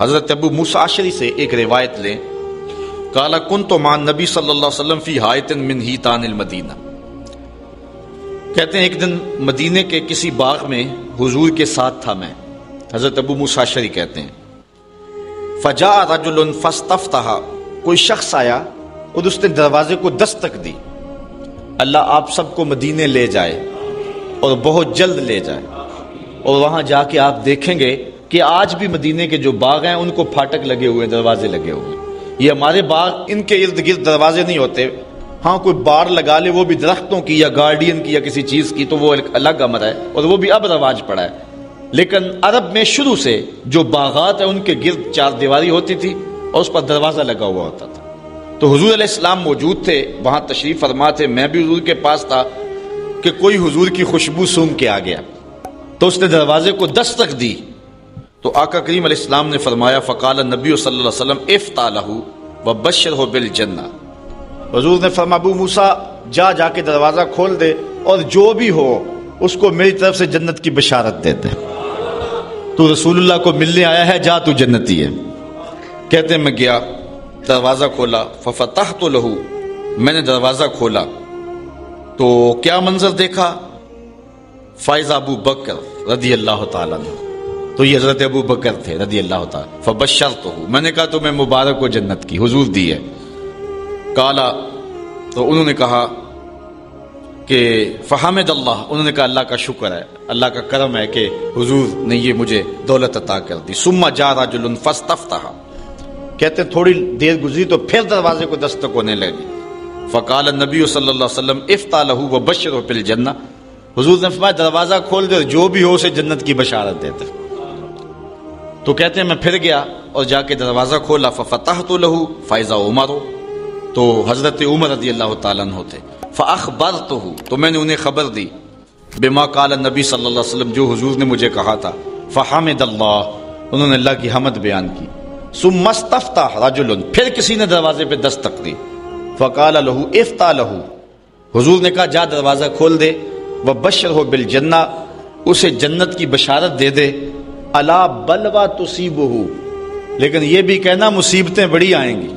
हजरत अबू मुसा से एक रिवायत लें, काला कुन तो मान नबी सल्लल्लाहु अलैहि वसल्लम फी हायतन मिन हीतानिल मदीना। कहते हैं एक दिन मदीने के किसी बाग में हुजूर के साथ था मैं। हजरत अबू मुसा अशअरी कहते हैं, फजा रजुलन फस्तफ्तहा, कोई शख्स आया और उसने दरवाजे को दस्तक दी। अल्लाह आप सबको मदीने ले जाए और बहुत जल्द ले जाए, और वहाँ जाके आप देखेंगे कि आज भी मदीने के जो बाग हैं उनको फाटक लगे हुए, दरवाजे लगे हुए। ये हमारे बाग, इनके इर्द गिर्द दरवाजे नहीं होते। हाँ, कोई बाड़ लगा ले, वो भी दरख्तों की या गार्डियन की या किसी चीज़ की, तो वो एक अलग अमर है और वो भी अब रवाज पड़ा है। लेकिन अरब में शुरू से जो बागात है उनके गिर्द चार दीवारी होती थी और उस पर दरवाज़ा लगा हुआ होता था। तो हुजूर अलैहिस्सलाम मौजूद थे, वहाँ तशरीफ़ फरमा थे, मैं भी हुजूर के पास था कि कोई हुजूर की खुशबू सूंघ के आ गया, तो उसने दरवाजे को दस्तक दी। तो आका करीम अलैहिस्सलाम ने फरमाया, फ़काल नबी सल्लल्लाहु अलैहि वसल्लम इफ्ता लहू व बशरहु बिल जन्ना। हुजूर ने फरमाया, अबू मूसा जाके दरवाज़ा खोल दे और जो भी हो उसको मेरी तरफ से जन्नत की बशारत दे दे। तू रसूलुल्लाह को मिलने आया है, जा, तू जन्नती है। कहते मैं गया, दरवाज़ा खोला, फफ़तहतु लहू, मैंने दरवाज़ा खोला तो क्या मंजर देखा। फ़ाइज़ अबू बकर रदी अल्लाह ताला अन्हु, तो ये हजरत अबू बकर थे रदी अल्लाह ताला। फबशरतहू, मैंने कहा तुम्हें मुबारक हो जन्नत की, हुजूर दी है। काला, तो उन्होंने कहा कि फ़हमद अल्लाह, उन्होंने कहा अल्लाह का शुक्र है, अल्लाह का करम है कि हुजूर ने ये मुझे दौलत अता कर दी। सुम्मा जा रजुल फस्तफ्तहा, कहते थोड़ी देर गुजरी तो फिर दरवाजे को दस्तक होने लगी। फ़काल नबी सल्लल्लाहु अलैहि वसल्लम इफ्ता लहू व बशरहु बिल जन्ना, हुजूर ने फरमाया दरवाज़ा खोल दे, जो भी हो उसे जन्नत की बशारत देते। तो कहते हैं मैं फिर गया और जाके दरवाज़ा खोला, फ़तहतु लहू फ़ाइज़ा उमर, तो हज़रत उमर रदी अल्लाह ताला अन्हु थे। फ़अख़बरतहू, तो मैंने उन्हें खबर दी, बिमा काल नबी सल्लल्लाहु अलैहि वसल्लम, जो हुजूर ने मुझे कहा था। फ़हमदल्लाह, उन्होंने अल्लाह की हमद बयान की। सुम्मस्तफ्तह रजुलन, फिर किसी ने दरवाजे पर दस्तक दी। फ़काल लहू इफ्ता लहू, हुजूर ने कहा जा दरवाज़ा खोल दे। व बशरहु बिल जन्ना, उसे जन्नत की बशारत दे दे। अला बलवा तुसीबुहु, लेकिन यह भी कहना मुसीबतें बड़ी आएंगी,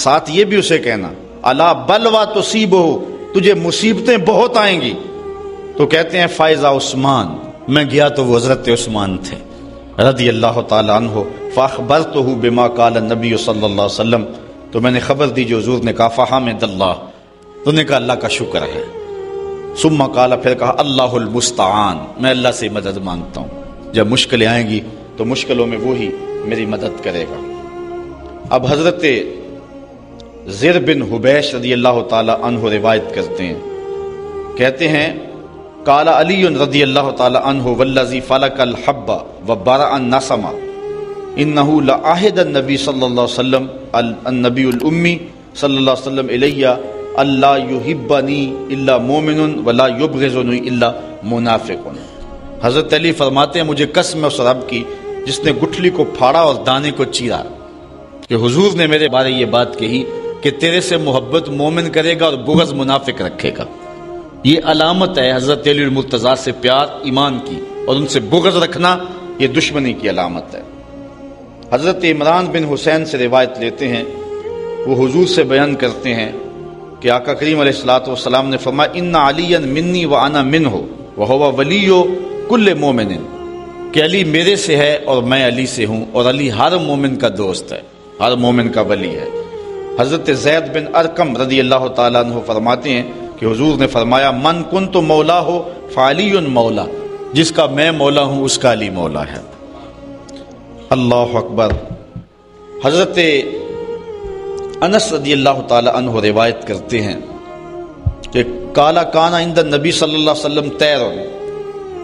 साथ ये भी उसे कहना अला बलवा तुसीबुहु, तुझे मुसीबतें बहुत आएंगी। तो कहते हैं फ़ाइज़ा उस्मान, मैं गया तो वो हज़रत उस्मान थे रदी अल्लाह ताला अन्हु। फ़अख़बरतहु बिमा काल नबी सल्लल्लाहु अलैहि वसल्लम, तो मैंने खबर दी जो हुज़ूर ने कहा। फ़हमदल्लाह, तो ने कहा अल्लाह का शुक्र है। सुम्मा काला, फिर कहा अल्लाहुल मुस्तआन, मैं अल्लाह से मदद मांगता हूँ, जब मुश्किलें आएंगी तो मुश्किलों में वो ही मेरी मदद करेगा। अब हजरत ज़र्ब बिन हुबैश रदी अल्लाह ताला अन्हु रिवायत करते हैं, कहते हैं काला अली रदी अल्लाह ताला अन्हु वल्लज़ी फ़लकल हब्बा व बरअन नसमा इन्नहु लाहिदन नबी सल्लल्लाहु अलैहि वसल्लम अन्नबीउल उम्मी सल्लल्लाहु अलैहि वसल्लम इलैया अल्ला युहिब्बनी इल्ला मोमिनुन वला युबग़िज़ुनी इल्ला मुनाफ़िक़ुन। हजरत अली फरमाते हैं मुझे कसम है उस रब की जिसने गुठली को फाड़ा और दाने को चीरा, कि हुजूर ने मेरे बारे ये बात कही कि तेरे से मोहब्बत मोमिन करेगा और बुग़्ज़ मुनाफिक रखेगा। ये अलामत है हजरत अली और मुर्तज़ा से प्यार ईमान की, और उनसे बुग़्ज़ रखना ये दुश्मनी की अलामत है। हजरत इमरान बिन हुसैन से रिवायत लेते हैं, वो हुजूर से बयान करते हैं कि आका करीम अलैहिस्सलातु वस्सलाम ने फरमाया इन्ना अलियन मिन्नी व अना मिन्हु व हुवा वलियो कुल्ले मोमिन, कि अली मेरे से है और मैं अली से हूँ, और अली हर मोमिन का दोस्त है, हर मोमिन का वली है। हजरत ज़ैद बिन अरकम रदी अल्लाह ताला अन्हु फरमाते हैं कि हुजूर ने फरमाया मन कुन तो मौला हो फ़अलीयुन मौला, जिसका मैं मौला हूँ उसका अली मौला है। अल्लाह अकबर। हजरत अनस रदी अल्लाह ताला अन्हु रिवायत करते हैं कि काला काना इंद नबी सल्लल्लाहु अलैहि वसल्लम तैर,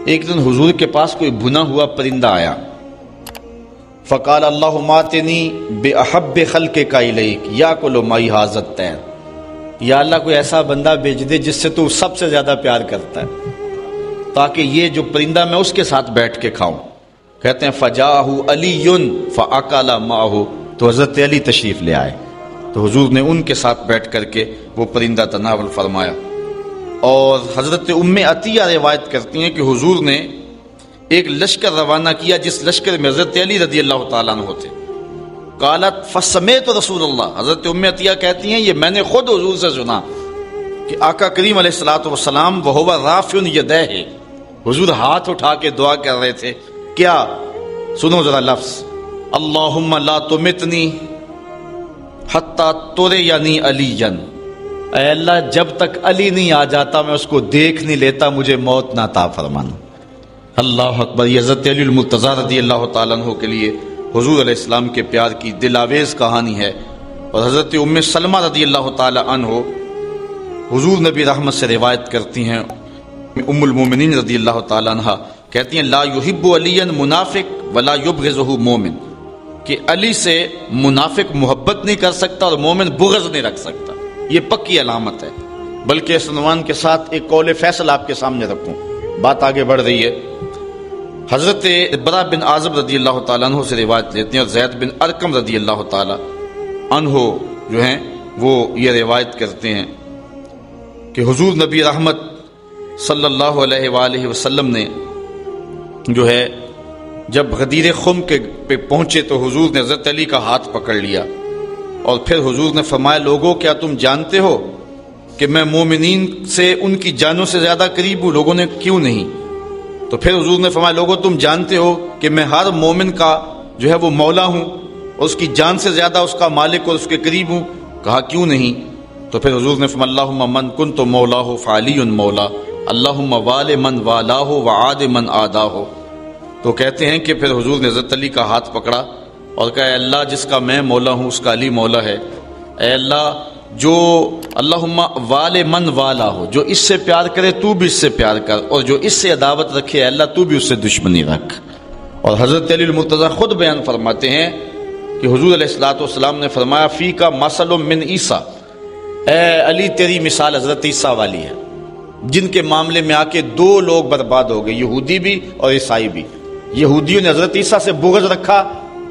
एक दिन हुजूर के पास कोई भुना हुआ परिंदा आया। फ़काल अल्लाहुम्मातिनी बेअहब्बे खल्के का इलैक या कुलो माई हाजत तैर, या अल्लाह कोई ऐसा बंदा भेज दे जिससे तू सबसे ज़्यादा प्यार करता है, ताकि ये जो परिंदा मैं उसके साथ बैठ के खाऊं। कहते हैं फ़जाहु अलीयुन फ़अकला माहु, तो हज़रत अली तशरीफ़ ले आए तो हुजूर ने उनके साथ बैठ करके वो परिंदा तनावल फरमाया। और हजरत उम्मे अतिया रिवायत करती हैं कि हुजूर ने एक लश्कर रवाना किया जिस लश्कर में हजरत अली रजी अल्लाह तआला अन्हु थे। कालत फसमेत रसूलुल्लाह, हजरत उम्मे अतिया कहती हैं ये मैंने खुद हुजूर से सुना कि आका करीम अलैहिस्सलातु वस्सलाम वहुवा राफिउन यदैहि, हुजूर हाथ उठा के दुआ कर रहे थे। क्या सुनो जरा लफ्ज़, अल्लाहुम्मा ला तुमितनी हत्ता तुरयनी अलीयन, ऐ अल्लाह जब तक अली नहीं आ जाता मैं उसको देख नहीं लेता, मुझे मौत ना अता फरमाना। अल्लाह अकबर। ये हज़रत अली मुर्तज़ा रज़ी अल्लाह तआला अन्हु के लिए हुज़ूर अलैहिस्सलाम के प्यार की दिलावेज़ कहानी है। और हजरत उम्मे सलमा रज़ी अल्लाह तआला अन्हु हुज़ूर नबी रहमत से रिवायत करती हैं, उम्मुल मोमिनीन रज़ी अल्लाह तआला अन्हा कहती हैं ला युहिब्बु अलियन मुनाफिक वला युबग़िज़ुहु मोमिन, कि अली से मुनाफिक मोहब्बत नहीं कर सकता और मोमिन बुग़्ज़ नहीं रख सकता, ये पक्की अलामत है। बल्कि इस उन्वान के साथ एक कौल फैसल आपके सामने रखूँ, बात आगे बढ़ रही है। हजरत अबरा बिन आजम रदी अल्लाह तआला अन्हु से रिवायत लेते हैं और ज़ैद बिन अरकम रदी अल्लाह तआला अन्हु जो हैं वो ये रिवायत करते हैं कि हुजूर नबी रहमत सल्लल्लाहु अलैहि वसल्लम ने जो है जब गदीर खुम के पे पहुँचे तो हुजूर ने हजरत अली का हाथ पकड़ लिया और फिर हुजूर ने फरमाया लोगों क्या तुम जानते हो कि मैं मोमिनीन से उनकी जानों से ज़्यादा करीब हूँ, लोगों ने क्यों नहीं। तो फिर हुजूर ने फरमाया लोगों तुम जानते हो कि मैं हर मोमिन का जो है वो मौला हूँ और उसकी जान से ज़्यादा उसका मालिक और उसके करीब हूँ। कहा क्यों नहीं। तो फिर हुजूर ने फरमाया अल्लाहुम्मा मन कुन तो मौला हो फालियुन मौला, अल्लाहुम्मा वाले मन वाला हो व आद मन आदा हो। तो कहते हैं कि फिर हुजूर ने हज़रत अली का हाथ पकड़ा और कहा अल्लाह जिसका मैं मौला हूँ उसका अली मौला है, अल्लाह जो अल्लाहुम्मा वाले मन वाला हो, जो इससे प्यार करे तू भी इससे प्यार कर और जो इससे अदावत रखे अल्लाह तू भी उससे दुश्मनी रख। और हज़रत अली मुर्तज़ा ख़ुद बयान फरमाते हैं कि हुजूर अलैहिस्सलातु वस्सलाम ने फरमाया फ़ी का मसलुम मिन ईसा, ए अली तेरी मिसाल हज़रत ईसा वाली है जिनके मामले में आके दो लोग बर्बाद हो गए, यहूदी भी और ईसाई भी। यहूदियों ने हज़रत ईसा से बुग़्ज़ रखा,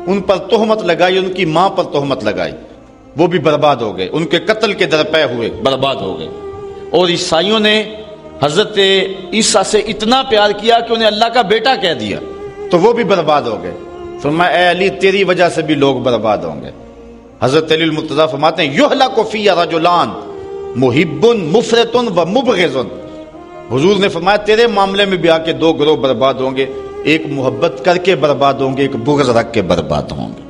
उन पर तोहमत लगाई, उनकी माँ पर तोहमत लगाई, वो भी बर्बाद हो गए, उनके कत्ल के दरपे हुए, बर्बाद हो गए। और ईसाइयों ने हज़रत ईसा से इतना प्यार किया कि उन्हें अल्लाह का बेटा कह दिया, तो वो भी बर्बाद हो गए। फरमाया ए अली तेरी वजह से भी लोग बर्बाद होंगे। हज़रत अली मुर्तज़ा फरमाते हैं युहलकु फ़िया रजुलान मुहिब्बुन मुफ़रितुन व मुबग़िज़ुन, हुजूर ने फरमाया तेरे मामले में भी आके दो ग्रोह बर्बाद होंगे, एक मोहब्बत करके बर्बाद होंगे, एक बुग़्ज़ रख के बर्बाद होंगे।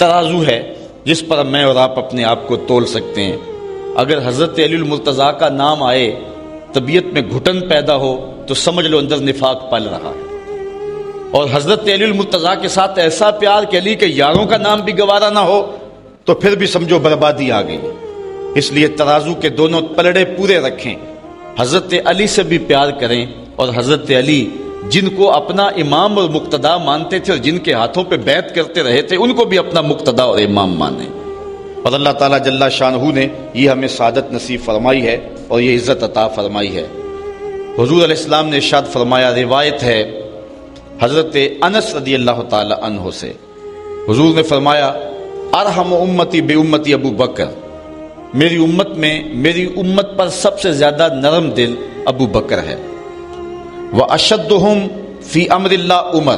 तराजू है जिस पर मैं और आप अपने आप को तोल सकते हैं। अगर हज़रत अली मुर्तज़ा का नाम आए, तबीयत में घुटन पैदा हो तो समझ लो अंदर निफाक पल रहा है। और हज़रत अली मुर्तज़ा के साथ ऐसा प्यार कि अली के यारों का नाम भी गवारा ना हो, तो फिर भी समझो बर्बादी आ गई। इसलिए तराजू के दोनों पलड़े पूरे रखें, हज़रत अली से भी प्यार करें और हज़रत अली जिनको अपना इमाम और मुक्तदा मानते थे और जिनके हाथों पे बैत करते रहे थे उनको भी अपना मुक्तदा और इमाम माने। और अल्लाह ताला जल्ला शानहू ने ये हमें सादत नसीब फरमाई है और ये इज़्ज़त अता फरमाई है। हुजूर अलैहिस्सलाम ने इरशाद फरमाया, रिवायत है हज़रत अनस रदी अल्लाह ताला अन्हो से, हुजूर ने फरमाया अरहम उम्मती बे उम्मती अबू बकर, मेरी उम्मत में मेरी उम्मत पर सबसे ज़्यादा नरम दिल अबू बकर है। व अशद्दुहुम फ़ी अम्रिल्लाह उमर,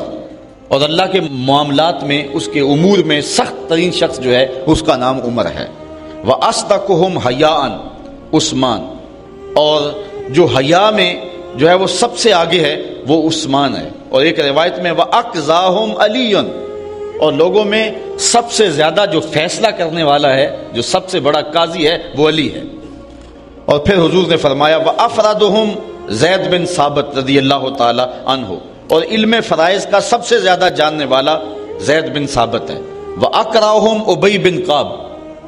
और अल्लाह के मामलात में उसके उमूर में सख्त तरीन शख्स जो है उसका नाम उमर है। व अस्दकुहुम हयान उस्मान, और जो हया में जो है वो सबसे आगे है वो उस्मान है। और एक रिवायत में व अक़ज़ाहुम अलीयन, और लोगों में सबसे ज़्यादा जो फैसला करने वाला है, जो सबसे बड़ा काजी है वो अली है। और फिर हुजूर ने फरमाया व अफ़रादुहुम ज़ैद बिन साबित रदी अल्लाह ताला अन्हो, और इल्म फ़राइज़ का सबसे ज़्यादा जानने वाला ज़ैद बिन साबित है। व अकराहुम उबई बिन काब,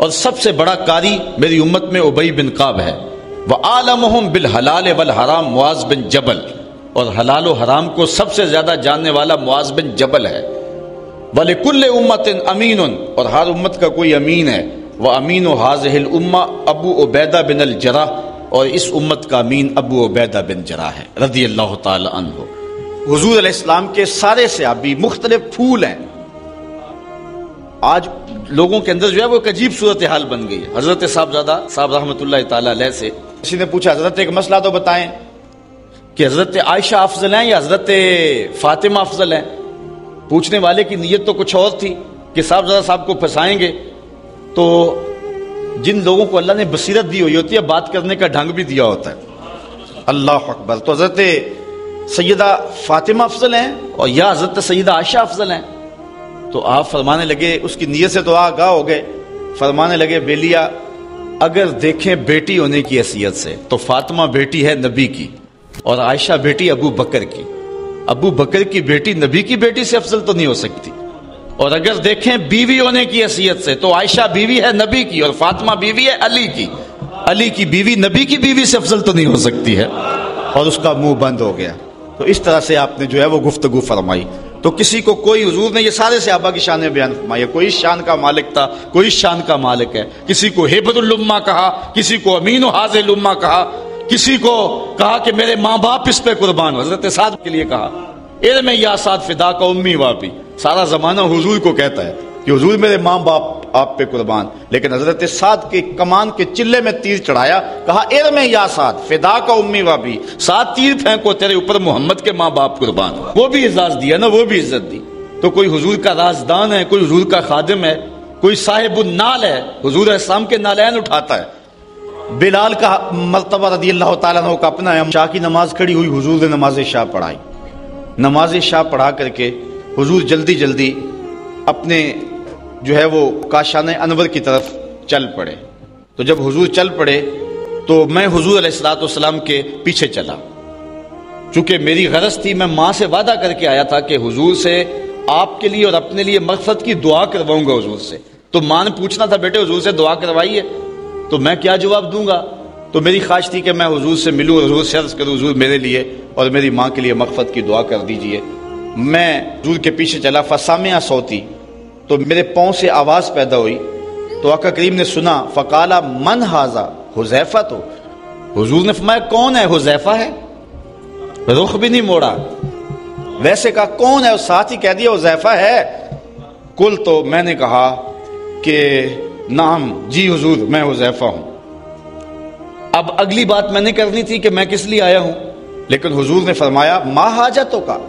और सबसे बड़ा कारी मेरी उम्मत में उबई बिन काब है। व आलमहुम बिल हलाल वल हराम मुआज़ बिन जबल, और हलाल व हराम को सबसे ज़्यादा जानने वाला मुआज़ बिन जबल है। वलिकुल्ल उम्मतिन अमीनुन, और हर उम्मत का कोई अमीन है। व अमीनु हाज़िहिल उम्मा अबू उबैदा बिन अल जराह, और इस उम्मत का अमीन अबू उबैदा बिन जरा है रदी अल्लाह ताला अन्हो। हुजूर अलैहिस्सलाम के सारे सहाबी मुख्तलिफ फूल हैं। आज लोगों के अंदर जो है वो एक अजीब सूरत हाल बन गई है। हजरत साहबजादा साहब रहमतुल्लाह ताला अलैह से किसी ने पूछा हजरत एक मसला तो बताएं, कि हजरत आयशा अफजल हैं या हजरत फातिमा अफजल हैं। पूछने वाले की नीयत तो कुछ और थी कि साहबजादा साहब को फंसाएंगे, तो जिन लोगों को अल्लाह ने बसीरत दी हुई होती है बात करने का ढंग भी दिया होता है। अल्लाह अकबर। तो हजरत सैयदा फातिमा अफजल हैं और या हजरत सैयदा आयशा अफजल हैं। तो आप फरमाने लगे, उसकी नीयत से तो आगाह हो गए, फरमाने लगे बेलिया अगर देखें बेटी होने की हैसियत से तो फातिमा बेटी है नबी की और आयशा बेटी अबू बकर की। अबू बकर की बेटी नबी की बेटी से अफजल तो नहीं हो सकती। और अगर देखें बीवी होने की हैसियत से तो आयशा बीवी है नबी की और फातिमा बीवी है अली की। अली की बीवी नबी की बीवी से अफजल तो नहीं हो सकती है। और उसका मुंह बंद हो गया। तो इस तरह से आपने जो है वो गुफ्तगू फरमाई, तो किसी को कोई हुजूर ने ये सारे सहाबा की शान बयान फरमाई। कोई शान का मालिक था, कोई शान का मालिक है। किसी को हेबतुल उम्मा कहा, किसी को अमीन हाजिल उम्मा कहा, किसी को कहा कि मेरे माँ बाप इस पे कुर्बान। हजरत साद के लिए कहा इल्म या साद फिदा का उम्मी वापी। सारा जमाना हुजूर को कहता है कि हुजूर मेरे माँ बाप आप पे कुर्बान, लेकिन हजरत साद के कमान के चिल्ले में तीर चढ़ाया, कहा इल्म या साद फिदा का उम्मी वापी, सात तीर फेंको तेरे ऊपर मोहम्मद के माँ बाप कुर्बान। वो भी इज्जत दिया ना, वो भी इज्जत दी। तो कोई हुजूर का राजदान है, कोई हुजूर का खादिम है, कोई साहिबुल नाल है, हुजूर इस्लाम के नालैन उठाता है। बिलाल का मरतबा रदी अल्लाह ताला अन्हु का अपना है। शाह की नमाज खड़ी हुई, हुजूर ने नमाज शाह पढ़ाई। नमाज शाह पढ़ा करके हुजूर जल्दी जल्दी अपने जो है वो काशाने अनवर की तरफ चल पड़े। तो जब हुजूर चल पड़े तो मैं हुजूर अलैहिस्सलाम के पीछे चला, चूँकि मेरी गरज थी, मैं माँ से वादा करके आया था कि हुजूर से आपके लिए और अपने लिए मकसद की दुआ करवाऊँगा हुजूर से। तो माँ ने पूछना था बेटे हुजूर से दुआ करवाइए, तो मैं क्या जवाब दूंगा। तो मेरी ख्वाहिश थी कि मैं हुजूर से मिलूँ और हुजूर से अर्ज़ करूँ हुजूर मेरे लिए और मेरी माँ के लिए मग़फ़रत की दुआ कर दीजिए। मैं हुजूर के पीछे चला, फ़सामिया सौती, तो मेरे पाँव से आवाज़ पैदा हुई। तो आका करीम ने सुना, फ़काला मन हाजा हुज़ैफ़ा। तो हुजूर ने फरमाया कौन है? हुज़ैफ़ा है। रुख भी नहीं मोड़ा, वैसे कहा कौन है और साथ ही कह दिया हुज़ैफ़ा है। कुल तो मैंने कहा कि नाम, जी हुजूर मैं हुज़ैफ़ा हूँ। अब अगली बात मैंने करनी थी कि मैं किस लिए आया हूँ, लेकिन हुजूर ने फरमाया मा हाजतों का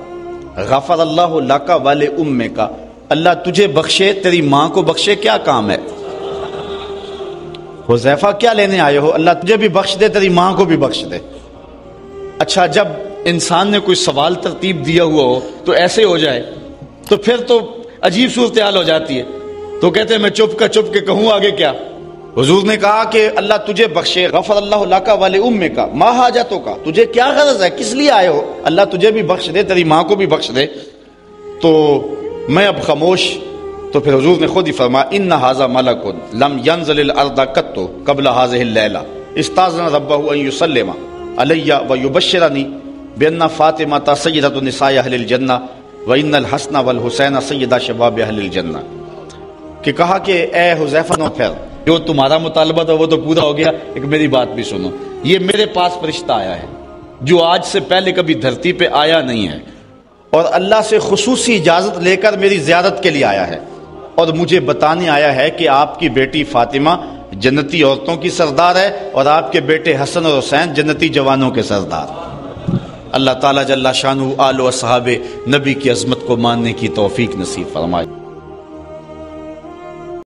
गफ़र अल्लाह लाका वाले उम्मे का, अल्लाह तुझे बख्शे तेरी माँ को बख्शे, क्या काम है हुज़ैफ़ा, क्या लेने आए हो, अल्लाह तुझे भी बख्श दे तेरी माँ को भी बख्श दे। अच्छा, जब इंसान ने कोई सवाल तरतीब दिया हुआ हो तो ऐसे हो जाए तो फिर तो अजीब सूरत हाल हो जाती है। तो कहते हैं मैं चुप के कहूँ आगे क्या। हुजूर ने कहा कि अल्लाह तुझे बख्शे गफ़र अल्लाह लाका वाले उम्मे का मा हाजतों का, तुझे क्या गरज है, किस लिए आए हो, अल्लाह तुझे भी बख्श दे तेरी माँ को भी बख्श दे। तो मैं अब खामोश। तो फिर हुजूर ने खुद ही फरमाया इन्ना हाजा मलकुन लम यंज़िलिल अर्दा कत्तु क़ब्ल हाज़िहिल लैला इस्ताज़ना रब्बहु अन युसल्लिमा अलैया व युबश्शिरनी बिअन्ना फ़ातिमता सय्यदतुन निसाइ अहलिल जन्ना व इन्नल हसन वल हुसैन सय्यदा शबाब अहलिल जन्ना। कि कहा कि ए हुज़ैफ़ा नो फिर जो तुम्हारा मुतालबा था वो तो पूरा हो गया, एक मेरी बात भी सुनो। ये मेरे पास फरिश्ता आया है जो आज से पहले कभी धरती पे आया नहीं है और अल्लाह से खुसूसी इजाज़त लेकर मेरी ज़ियारत के लिए आया है और मुझे बताने आया है कि आपकी बेटी फ़ातिमा जन्नती औरतों की सरदार है और आपके बेटे हसन और हुसैन जन्नती जवानों के सरदार। अल्लाह ताला जल्ला शानहू आल व सहाबे नबी की अज़मत को मानने की तौफीक नसीब फरमाए।